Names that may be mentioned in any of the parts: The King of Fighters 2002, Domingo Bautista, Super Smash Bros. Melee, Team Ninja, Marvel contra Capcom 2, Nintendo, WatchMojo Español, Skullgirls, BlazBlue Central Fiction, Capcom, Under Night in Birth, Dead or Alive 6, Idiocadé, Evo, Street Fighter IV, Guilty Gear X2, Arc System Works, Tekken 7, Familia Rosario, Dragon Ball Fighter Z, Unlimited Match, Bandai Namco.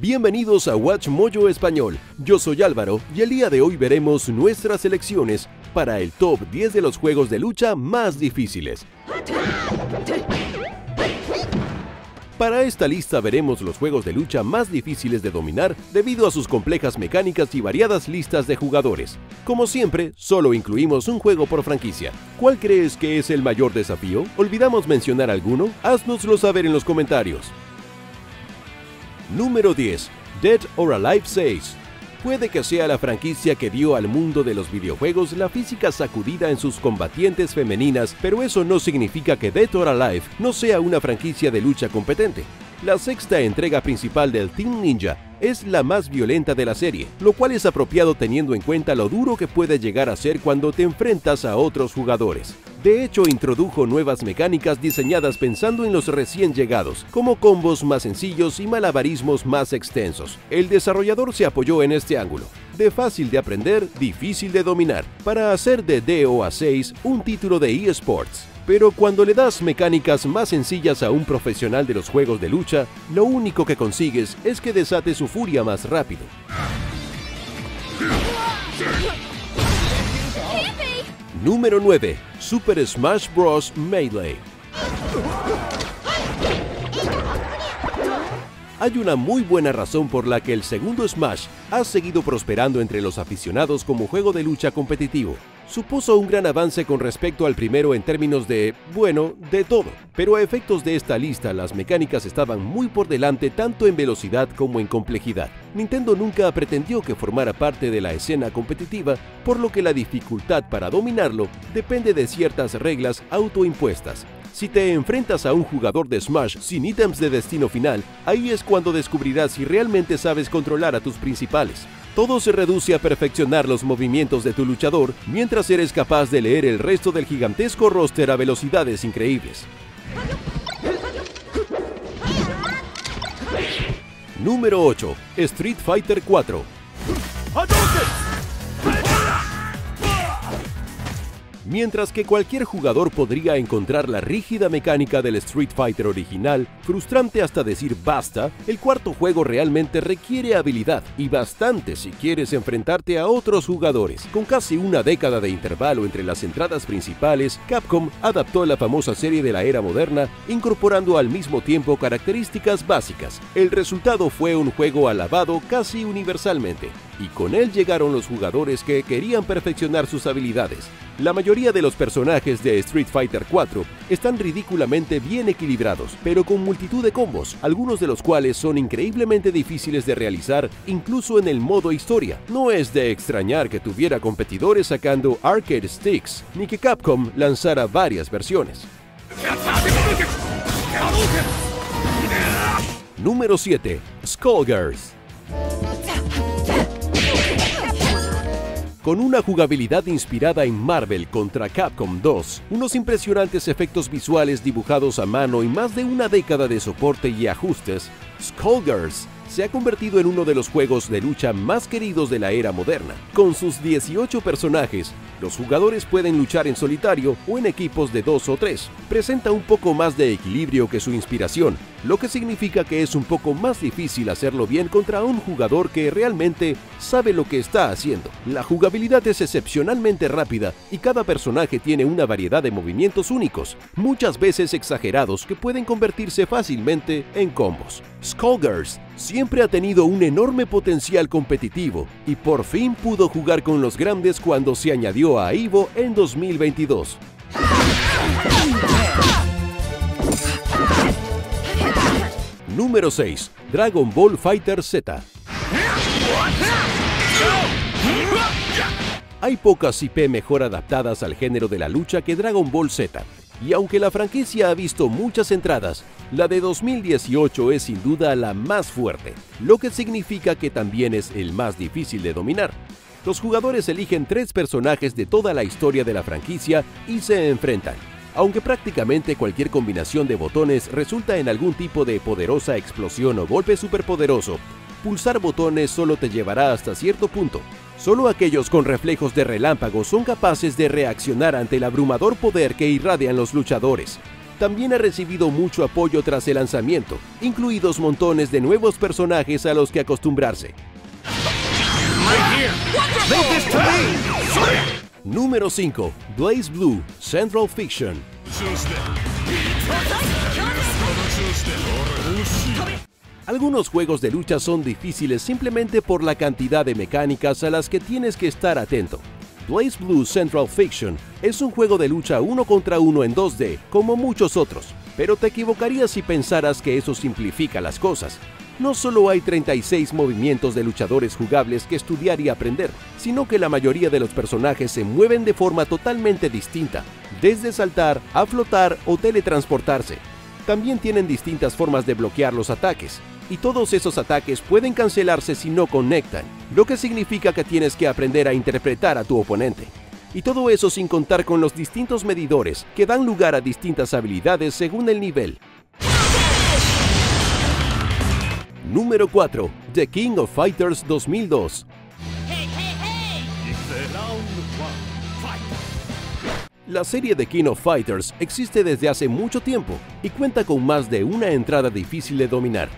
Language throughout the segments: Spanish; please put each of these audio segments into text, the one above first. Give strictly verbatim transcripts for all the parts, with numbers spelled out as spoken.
Bienvenidos a WatchMojo Español, yo soy Álvaro y el día de hoy veremos nuestras selecciones para el top diez de los juegos de lucha más difíciles. Para esta lista veremos los juegos de lucha más difíciles de dominar debido a sus complejas mecánicas y variadas listas de jugadores. Como siempre, solo incluimos un juego por franquicia. ¿Cuál crees que es el mayor desafío? ¿Olvidamos mencionar alguno? Haznoslo saber en los comentarios. Número diez. Dead or Alive seis. Puede que sea la franquicia que dio al mundo de los videojuegos la física sacudida en sus combatientes femeninas, pero eso no significa que Dead or Alive no sea una franquicia de lucha competente. La sexta entrega principal del Team Ninja es la más violenta de la serie, lo cual es apropiado teniendo en cuenta lo duro que puede llegar a ser cuando te enfrentas a otros jugadores. De hecho, introdujo nuevas mecánicas diseñadas pensando en los recién llegados, como combos más sencillos y malabarismos más extensos. El desarrollador se apoyó en este ángulo, de fácil de aprender, difícil de dominar, para hacer de D O A seis un título de eSports. Pero cuando le das mecánicas más sencillas a un profesional de los juegos de lucha, lo único que consigues es que desate su furia más rápido. Número nueve. Super Smash Bros. Melee. Hay una muy buena razón por la que el segundo Smash ha seguido prosperando entre los aficionados como juego de lucha competitivo. Supuso un gran avance con respecto al primero en términos de, bueno, de todo. Pero a efectos de esta lista, las mecánicas estaban muy por delante tanto en velocidad como en complejidad. Nintendo nunca pretendió que formara parte de la escena competitiva, por lo que la dificultad para dominarlo depende de ciertas reglas autoimpuestas. Si te enfrentas a un jugador de Smash sin ítems de destino final, ahí es cuando descubrirás si realmente sabes controlar a tus principales. Todo se reduce a perfeccionar los movimientos de tu luchador mientras eres capaz de leer el resto del gigantesco roster a velocidades increíbles. Número ocho. Street Fighter cuatro. Mientras que cualquier jugador podría encontrar la rígida mecánica del Street Fighter original, frustrante hasta decir basta, el cuarto juego realmente requiere habilidad, y bastante si quieres enfrentarte a otros jugadores. Con casi una década de intervalo entre las entradas principales, Capcom adaptó la famosa serie de la era moderna, incorporando al mismo tiempo características básicas. El resultado fue un juego alabado casi universalmente, y con él llegaron los jugadores que querían perfeccionar sus habilidades. La mayoría de los personajes de Street Fighter cuatro están ridículamente bien equilibrados, pero con multitud de combos, algunos de los cuales son increíblemente difíciles de realizar incluso en el modo historia. No es de extrañar que tuviera competidores sacando arcade sticks, ni que Capcom lanzara varias versiones. Número siete. Skullgirls. Con una jugabilidad inspirada en Marvel contra Capcom dos, unos impresionantes efectos visuales dibujados a mano y más de una década de soporte y ajustes, Skullgirls se ha convertido en uno de los juegos de lucha más queridos de la era moderna. Con sus dieciocho personajes, los jugadores pueden luchar en solitario o en equipos de dos o tres. Presenta un poco más de equilibrio que su inspiración, lo que significa que es un poco más difícil hacerlo bien contra un jugador que realmente sabe lo que está haciendo. La jugabilidad es excepcionalmente rápida y cada personaje tiene una variedad de movimientos únicos, muchas veces exagerados, que pueden convertirse fácilmente en combos. Skullgirls siempre ha tenido un enorme potencial competitivo y por fin pudo jugar con los grandes cuando se añadió a Evo en dos mil veintidós. Número seis. Dragon Ball Fighter Z. Hay pocas I P mejor adaptadas al género de la lucha que Dragon Ball Z, y aunque la franquicia ha visto muchas entradas, la de dos mil dieciocho es sin duda la más fuerte, lo que significa que también es el más difícil de dominar. Los jugadores eligen tres personajes de toda la historia de la franquicia y se enfrentan. Aunque prácticamente cualquier combinación de botones resulta en algún tipo de poderosa explosión o golpe superpoderoso, pulsar botones solo te llevará hasta cierto punto. Solo aquellos con reflejos de relámpago son capaces de reaccionar ante el abrumador poder que irradian los luchadores. también ha recibido mucho apoyo tras el lanzamiento, incluidos montones de nuevos personajes a los que acostumbrarse. Número cinco. BlazBlue Central Fiction. Algunos juegos de lucha son difíciles simplemente por la cantidad de mecánicas a las que tienes que estar atento. BlazBlue Central Fiction es un juego de lucha uno contra uno en dos D, como muchos otros, pero te equivocarías si pensaras que eso simplifica las cosas. No solo hay treinta y seis movimientos de luchadores jugables que estudiar y aprender, sino que la mayoría de los personajes se mueven de forma totalmente distinta, desde saltar a flotar o teletransportarse. También tienen distintas formas de bloquear los ataques, y todos esos ataques pueden cancelarse si no conectan, lo que significa que tienes que aprender a interpretar a tu oponente. Y todo eso sin contar con los distintos medidores que dan lugar a distintas habilidades según el nivel. Número cuatro. The King of Fighters dos mil dos. La serie The King of Fighters existe desde hace mucho tiempo y cuenta con más de una entrada difícil de dominar,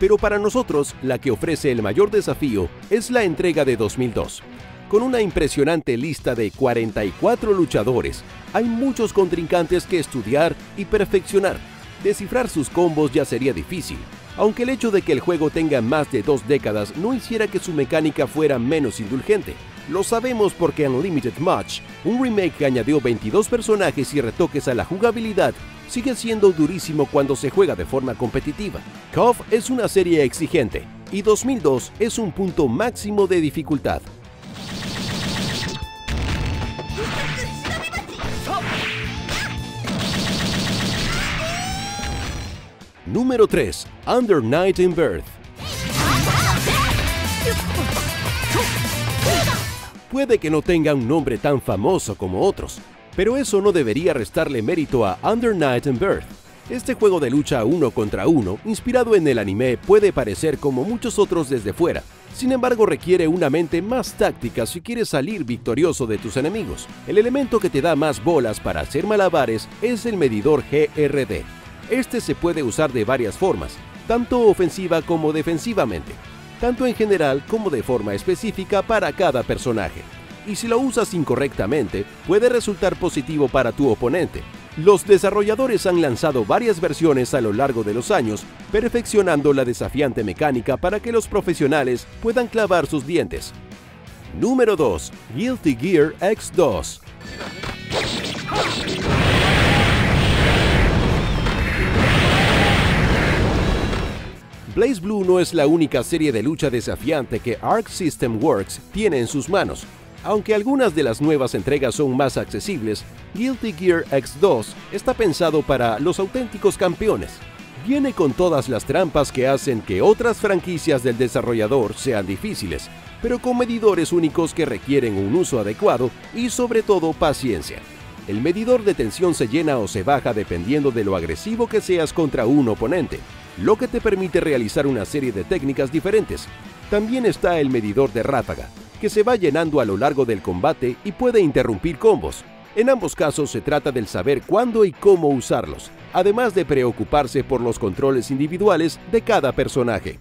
pero para nosotros la que ofrece el mayor desafío es la entrega de dos mil dos. Con una impresionante lista de cuarenta y cuatro luchadores, hay muchos contrincantes que estudiar y perfeccionar. Descifrar sus combos ya sería difícil, aunque el hecho de que el juego tenga más de dos décadas no hiciera que su mecánica fuera menos indulgente. Lo sabemos porque Unlimited Match, un remake que añadió veintidós personajes y retoques a la jugabilidad, sigue siendo durísimo cuando se juega de forma competitiva. C O F es una serie exigente, y dos mil dos es un punto máximo de dificultad. Número tres. Under Night in Birth. Puede que no tenga un nombre tan famoso como otros, pero eso no debería restarle mérito a Under Night in Birth. Este juego de lucha uno contra uno, inspirado en el anime, puede parecer como muchos otros desde fuera. Sin embargo, requiere una mente más táctica si quieres salir victorioso de tus enemigos. El elemento que te da más bolas para hacer malabares es el medidor G R D. Este se puede usar de varias formas, tanto ofensiva como defensivamente, tanto en general como de forma específica para cada personaje. Y si lo usas incorrectamente, puede resultar positivo para tu oponente. Los desarrolladores han lanzado varias versiones a lo largo de los años, perfeccionando la desafiante mecánica para que los profesionales puedan clavar sus dientes. Número dos. Guilty Gear X dos. BlazBlue no es la única serie de lucha desafiante que Arc System Works tiene en sus manos. Aunque algunas de las nuevas entregas son más accesibles, Guilty Gear X dos está pensado para los auténticos campeones. Viene con todas las trampas que hacen que otras franquicias del desarrollador sean difíciles, pero con medidores únicos que requieren un uso adecuado y sobre todo paciencia. El medidor de tensión se llena o se baja dependiendo de lo agresivo que seas contra un oponente, lo que te permite realizar una serie de técnicas diferentes. También está el medidor de ráfaga, que se va llenando a lo largo del combate y puede interrumpir combos. En ambos casos se trata del saber cuándo y cómo usarlos, además de preocuparse por los controles individuales de cada personaje.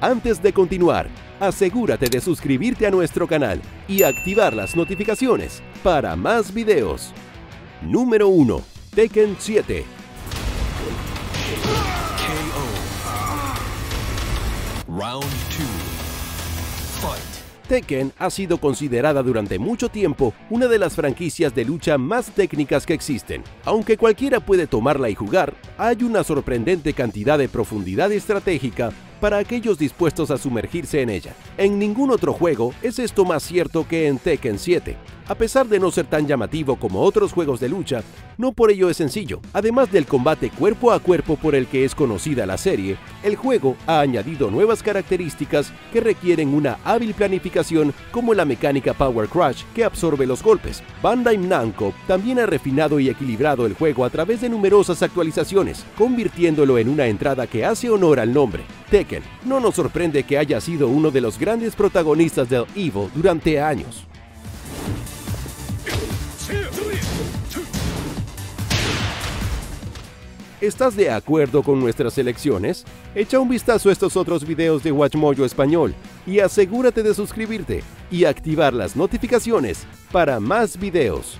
Antes de continuar, asegúrate de suscribirte a nuestro canal y activar las notificaciones para más videos. Número uno. Tekken siete. Tekken ha sido considerada durante mucho tiempo una de las franquicias de lucha más técnicas que existen. Aunque cualquiera puede tomarla y jugar, hay una sorprendente cantidad de profundidad estratégica para aquellos dispuestos a sumergirse en ella. En ningún otro juego es esto más cierto que en Tekken siete. A pesar de no ser tan llamativo como otros juegos de lucha, no por ello es sencillo. Además del combate cuerpo a cuerpo por el que es conocida la serie, el juego ha añadido nuevas características que requieren una hábil planificación, como la mecánica Power Crush que absorbe los golpes. Bandai Namco también ha refinado y equilibrado el juego a través de numerosas actualizaciones, convirtiéndolo en una entrada que hace honor al nombre. Tekken. No nos sorprende que haya sido uno de los grandes protagonistas del Evo durante años. ¿Estás de acuerdo con nuestras selecciones? Echa un vistazo a estos otros videos de WatchMojo Español y asegúrate de suscribirte y activar las notificaciones para más videos.